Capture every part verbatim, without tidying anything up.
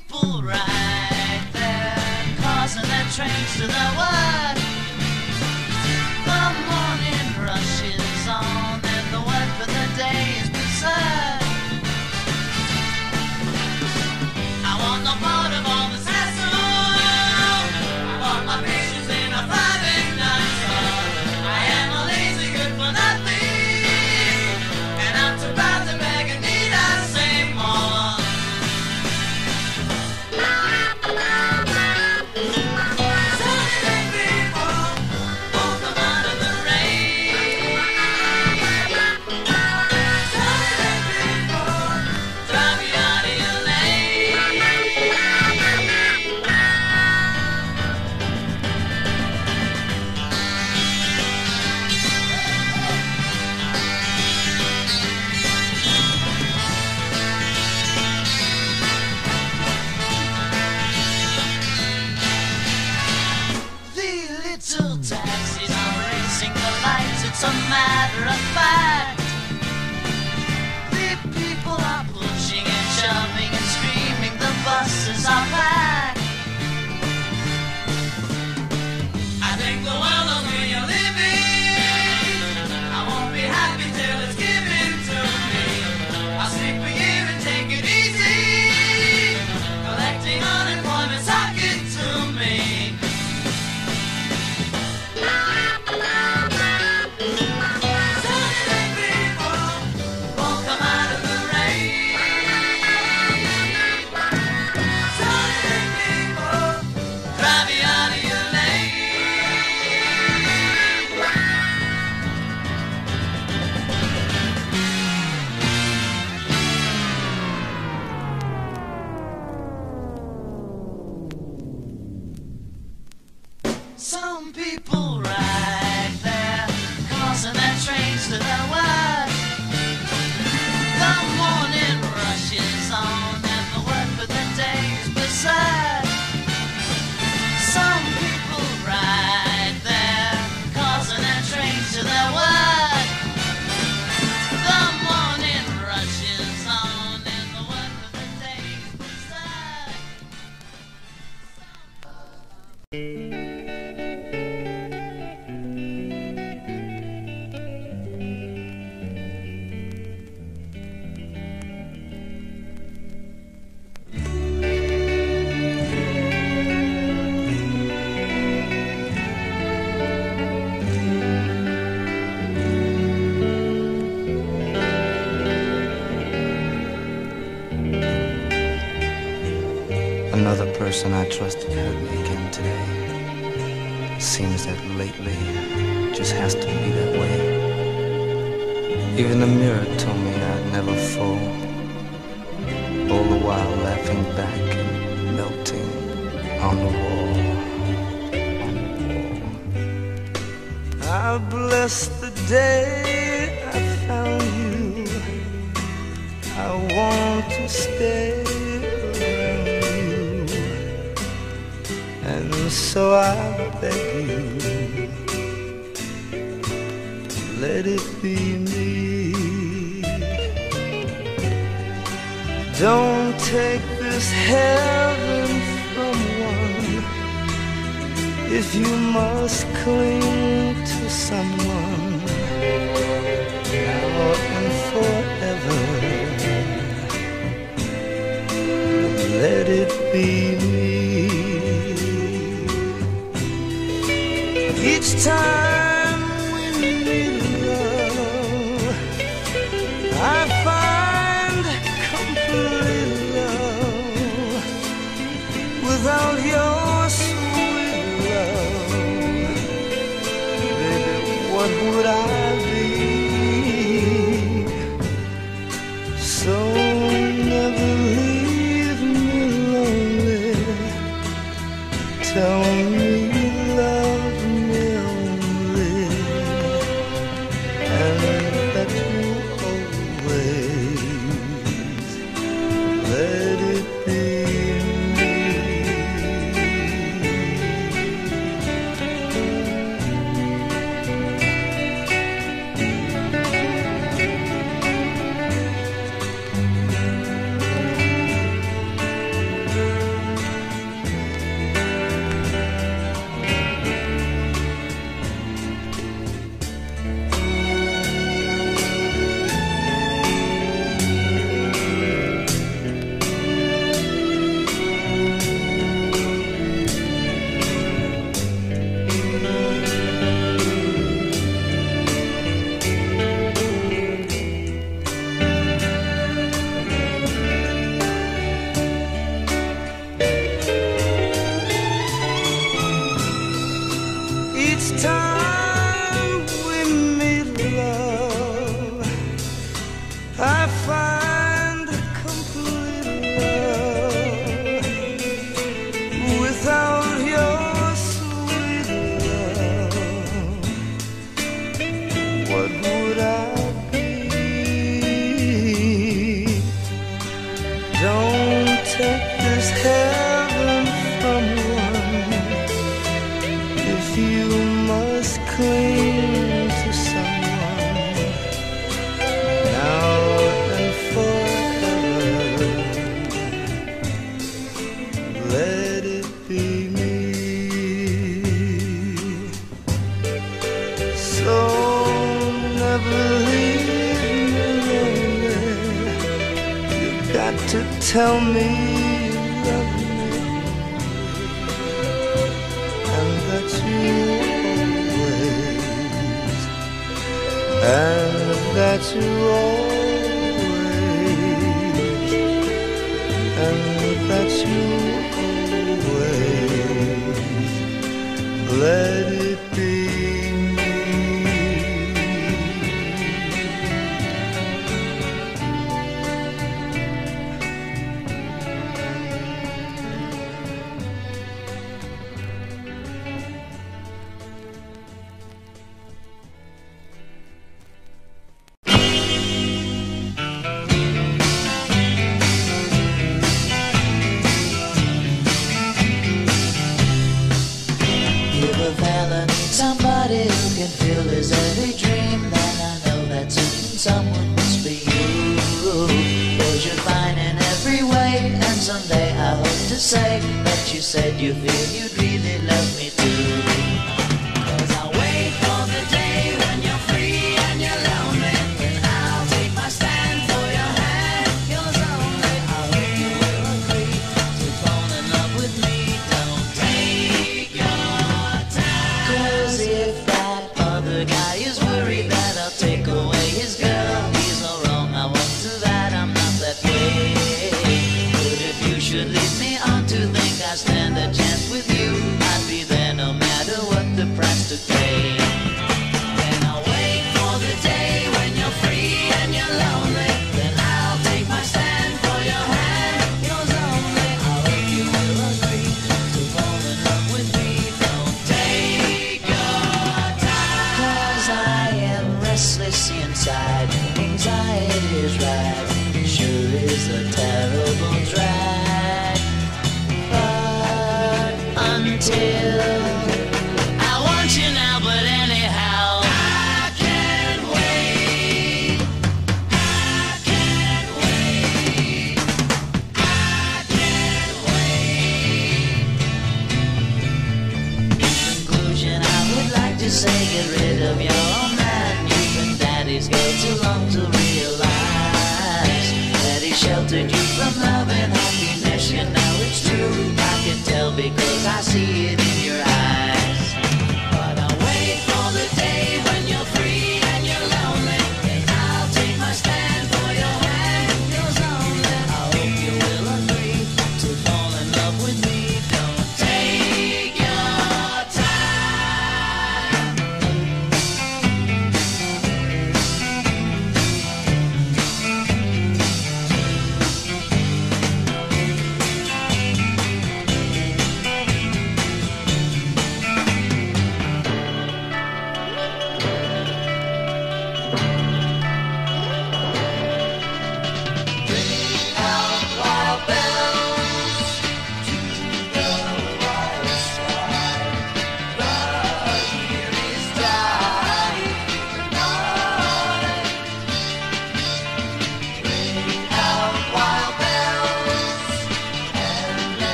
people right there, causing their trains to the work. The morning rush is on, and the work for the day is absurd. I want no part of all this hassle. I want my patience in a thriving nutshell. I am a lazy good for nothing, and I'm too bad to beg and need I say more. Little taxis are racing the lights, it's a matter of fact. The people are pushing and shoving and screaming, the buses are packed. I think the world of where you're living, I won't be happy till it's given to me. I'll sleep a year and take it easy, collecting unemployment's hacking to me. Some people right there, causing their trains to their work. The morning rushes on, and the work for the day is absurd. Some people right there, causing their trains to their work. The morning rushes on, and the work for the day is absurd. Another person I trusted hurt me again today. Seems that lately it just has to be that way. Even the mirror told me I'd never fall, all the while laughing back and melting on the wall, on the wall. I'll bless the day I found you. I want to stay. And so I beg you, let it be me. Don't take this heaven from one. If you must cling to someone, now and forever, let it be me. Each time we meet love, I find complete love. Without your sweet love, baby, what would I be? So never leave me lonely. Tell me you love me. And that you always is heaven from one if you must cling to someone now and forever? Let it be me. So never to tell me you love me, and that you always, and that you always, and that you always let it be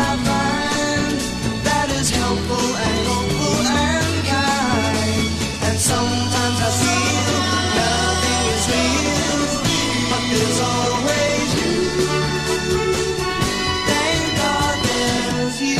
I find that is helpful and hopeful and kind. And sometimes I feel nothing is real, but there's always you. Thank God there's you.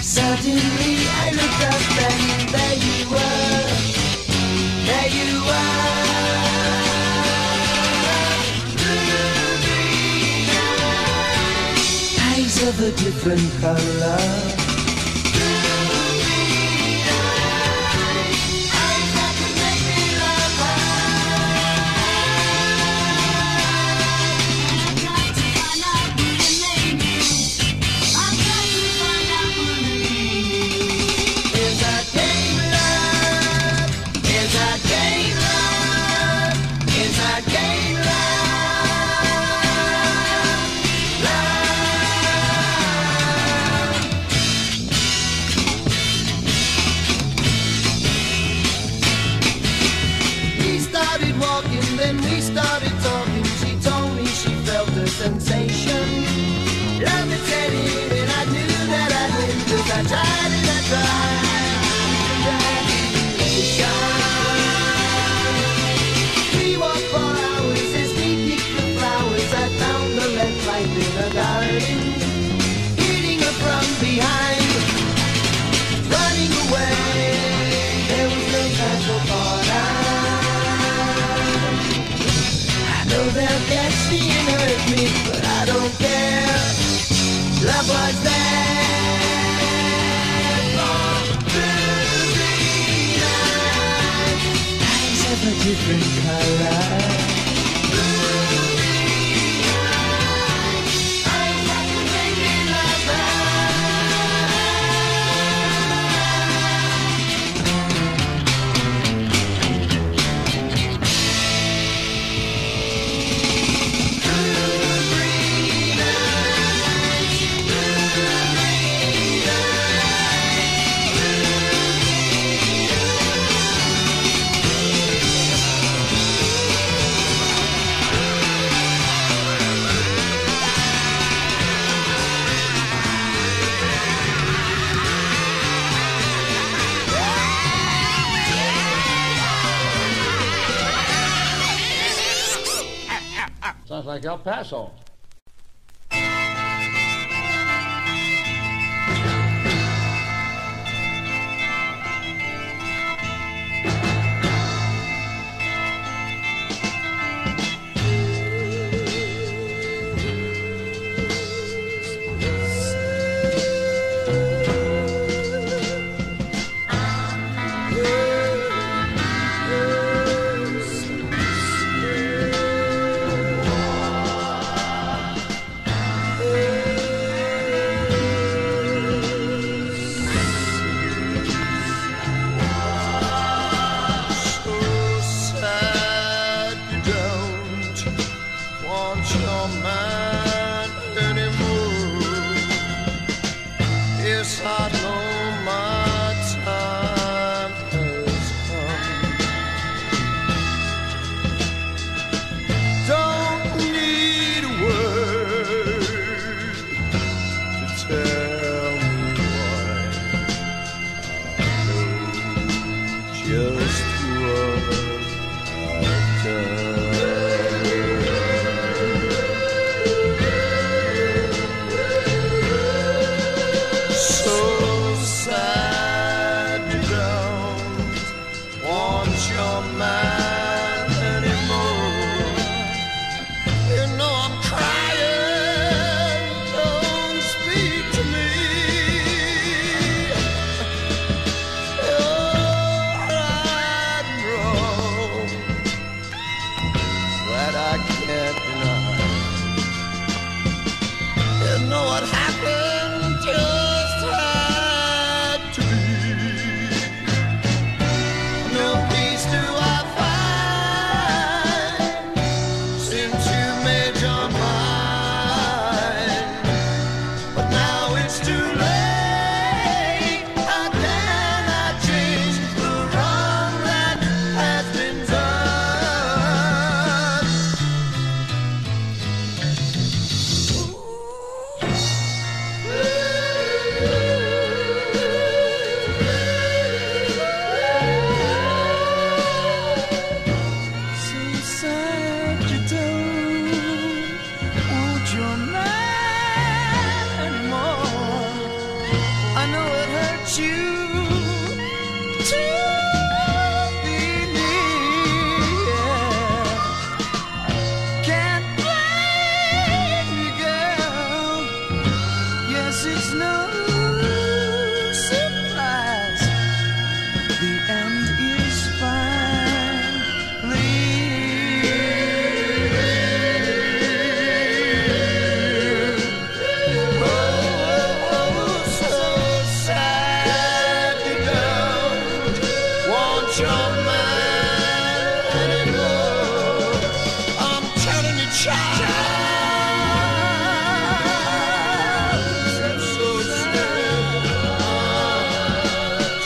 Suddenly I looked up and there you were. a different color. Sensation. Love me steady, and I knew that I did, 'cause I tried and I tried. We walked for hours as we picked the flowers. I found the red light in the garden, hitting her from behind, running away. There was no time for thought. I know they'll catch me and hurt me, but I don't care. Love was there for movie night. Eyes of a different color. Movie night. Eyes that can make me love Sounds like El Paso.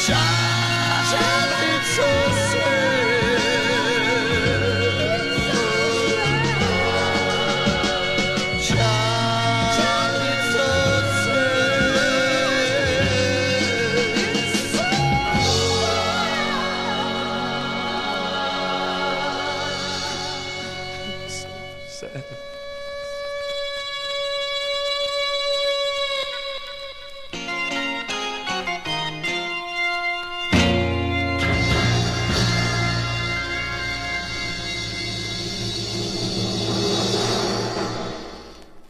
Sad.